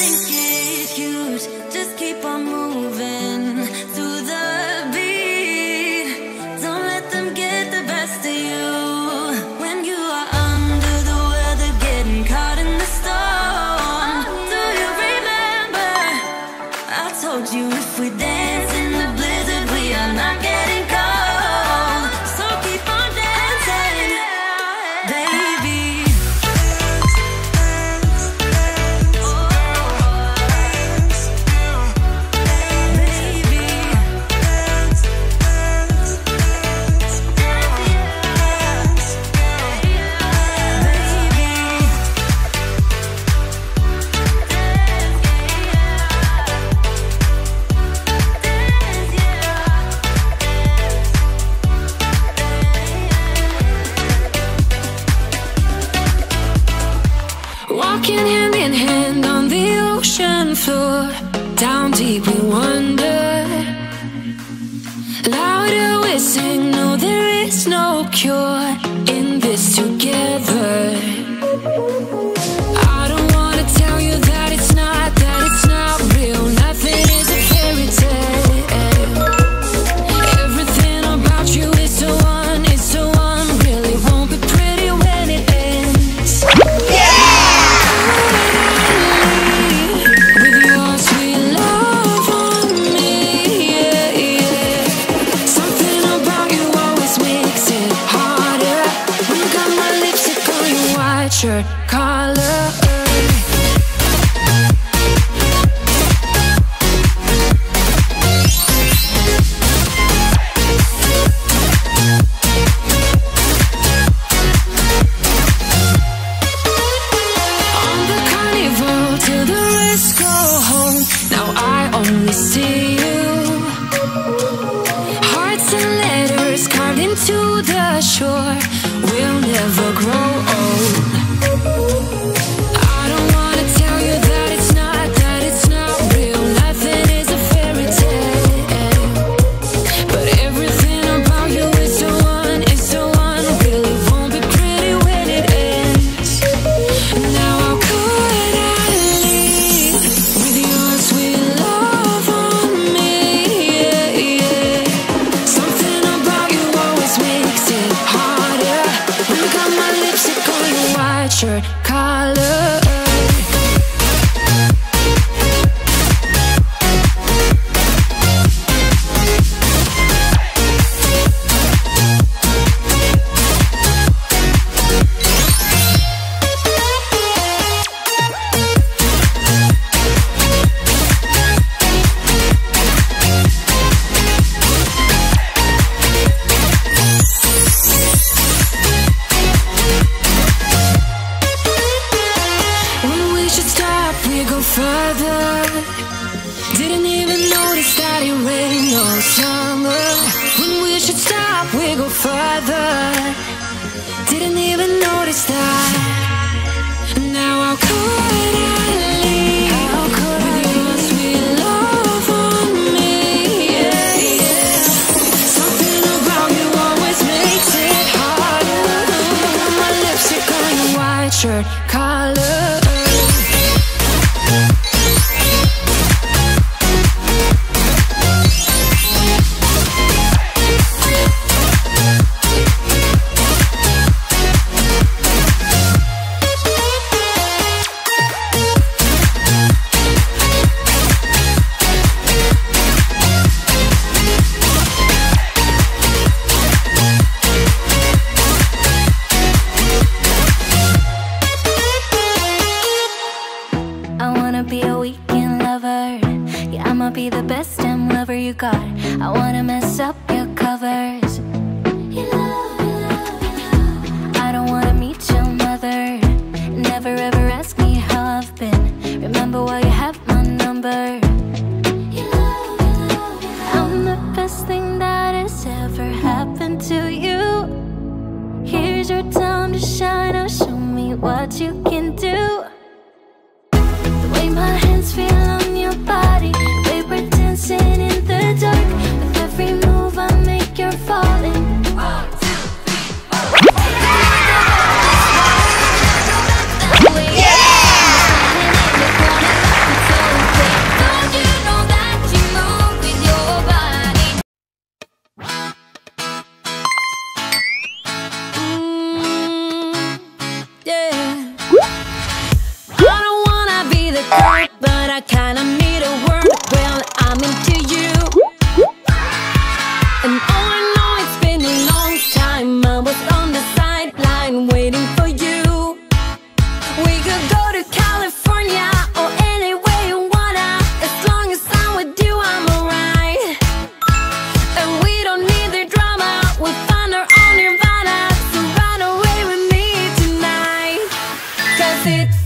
think it huge, just keep on moving to the beat. Don't let them get the best of you. When you are under the weather, getting caught in the storm, do you remember? I told you if we dance in the blizzard, we are not getting cold. So keep on dancing, baby. Walking hand in hand on the ocean floor, down deep we wander. Louder we sing, no there is no cure, in this together. I don't wanna tell you that it's not real, nothing is a fairy tale. Everything about you is so unreal, it won't be pretty when it ends. Your color. hurt, but I kinda need a word. Well, I'm into you, and all I know it's been a long time. I was on the sideline waiting for you. We could go to California or anywhere you wanna, as long as I'm with you, I'm alright. And we don't need the drama, we'll find our own nirvana. So run away with me tonight, 'cause it's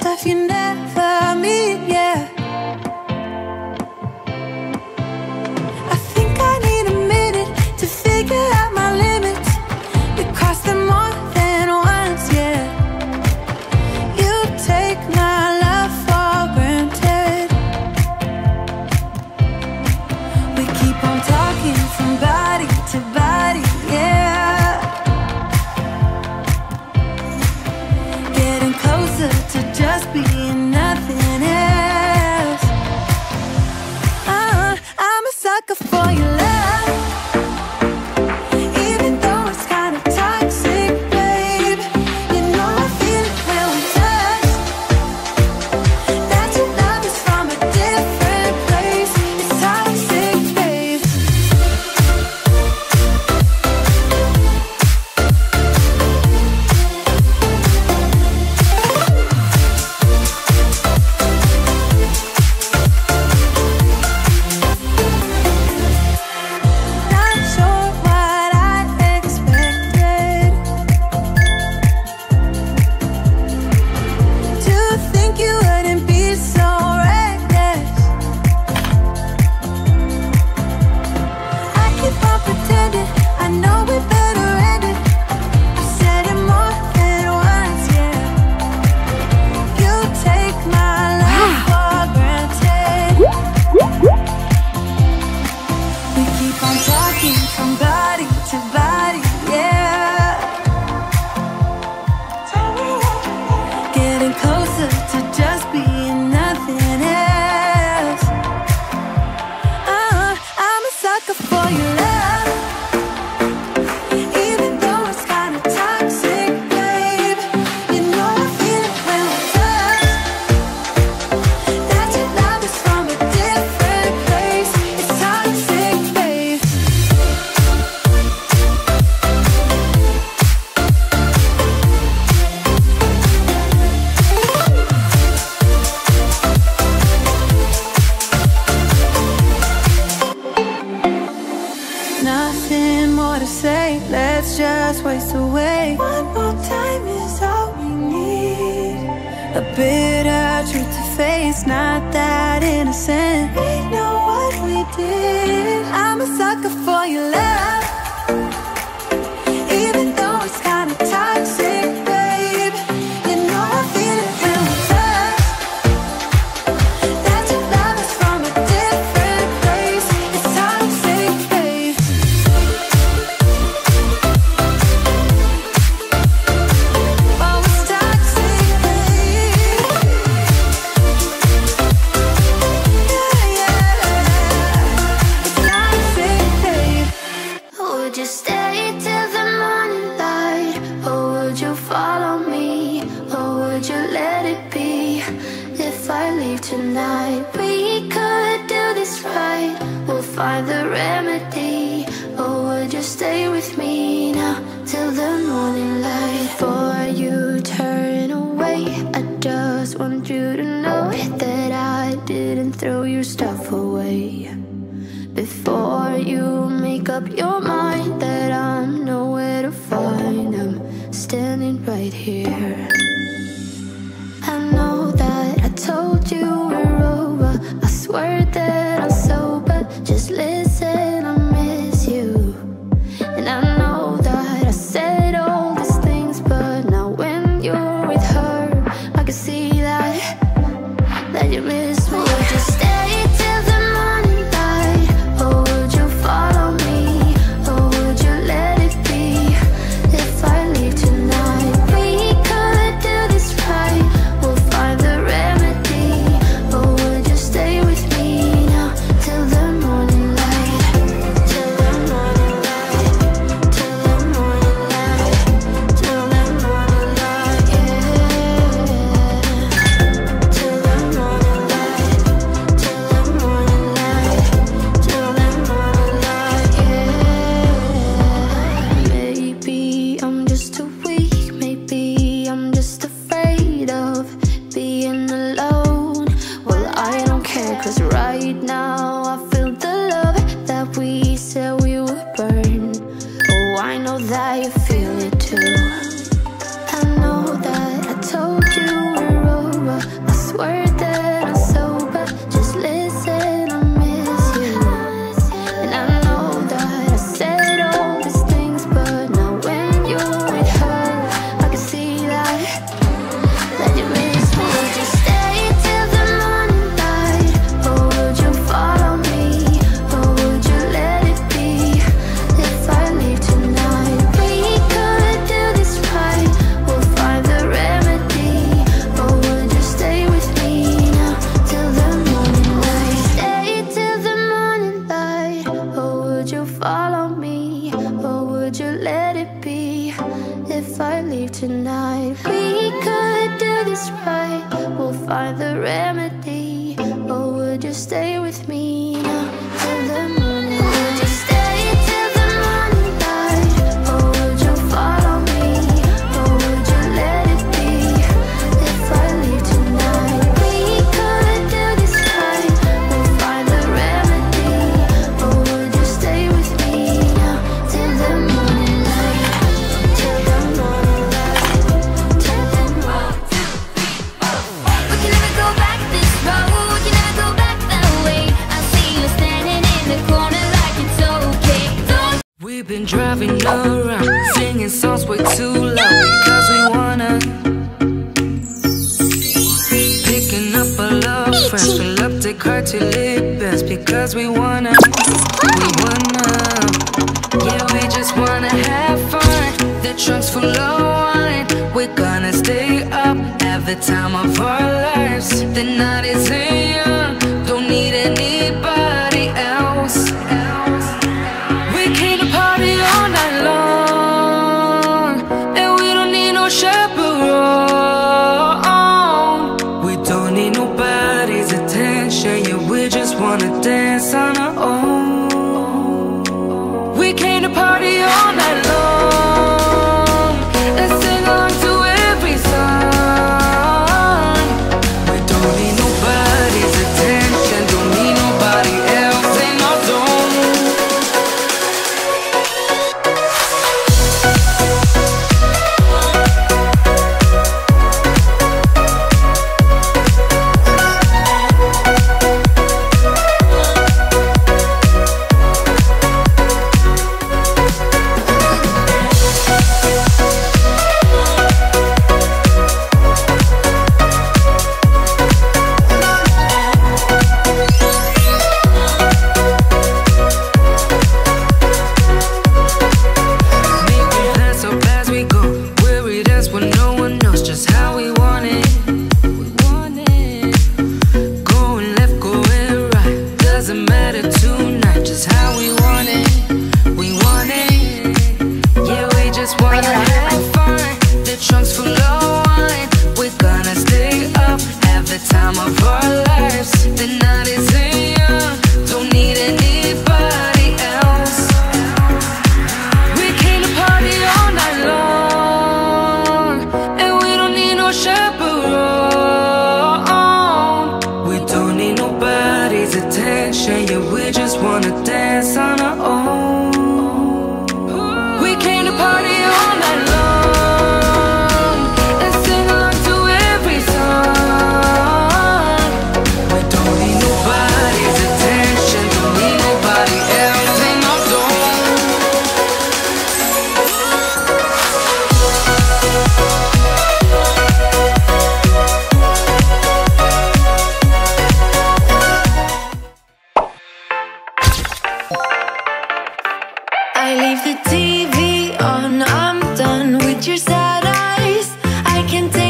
stuff you never mean, yeah. I think I need a minute to figure out my limits. You cross them more than once, yeah. You take my love for granted. We keep on talking from body to body, yeah. Getting closer to just being nothing else. I'm a sucker for your love, even though it's kind of toxic, babe. You know I feel it when we touch, that your love is from a different place. It's toxic, babe. a bitter truth to face, not that innocent. We know what we did. I'm a sucker for your love, even though it's kinda toxic, babe. You know I feel it when we touch, that your love is from a different place. It's toxic, babe. Oh, it's toxic, babe. Yeah, yeah. It's toxic, babe. Oh, just stay till follow me, or would you let it be? If I leave tonight, we could do this right. We'll find the remedy, or would you stay with me now till the morning light? Before you turn away, I just want you to know that I didn't throw your stuff away. Before you make up your mind that I'm nowhere to find, I'm standing right here. I know that I told you we're over, I swear that I'm sober, just listen, I miss you. And I know that I said all these things, but now when you're with her, I can see that you miss me. Just stay till the morning light, or would you follow me? Nobody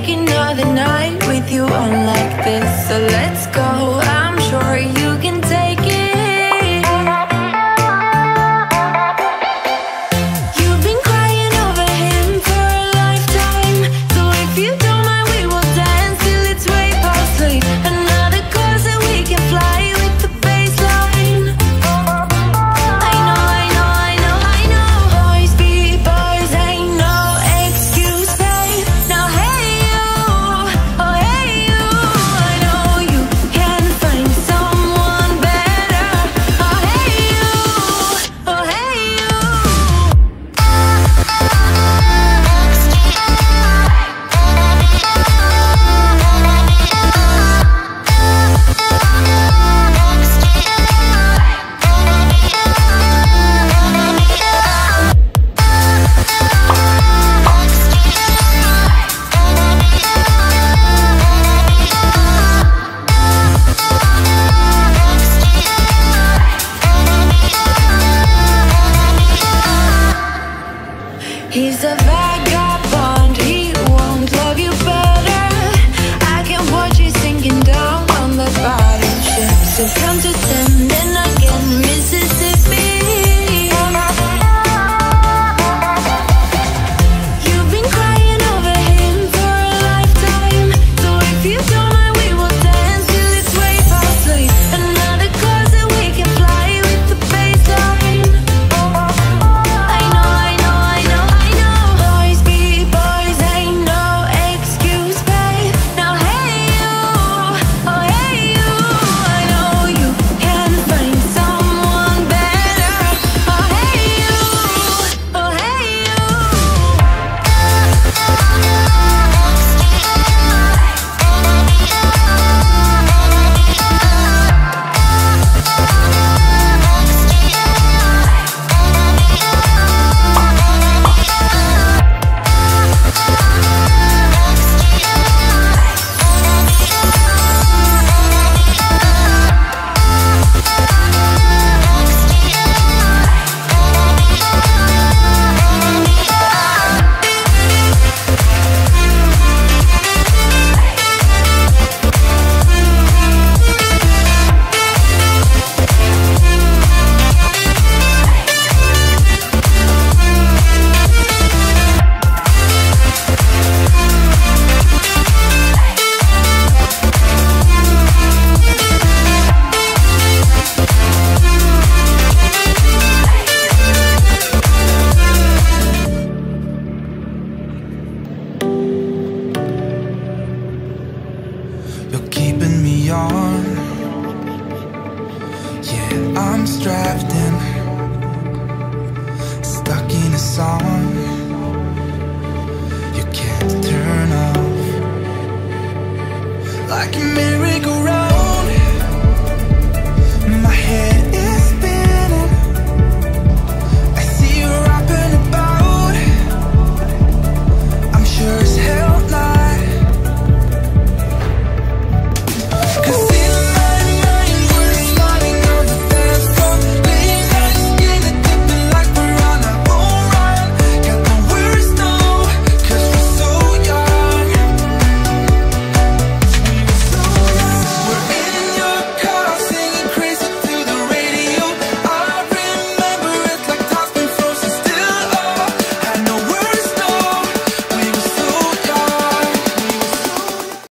take another night with you on like this, so let's go.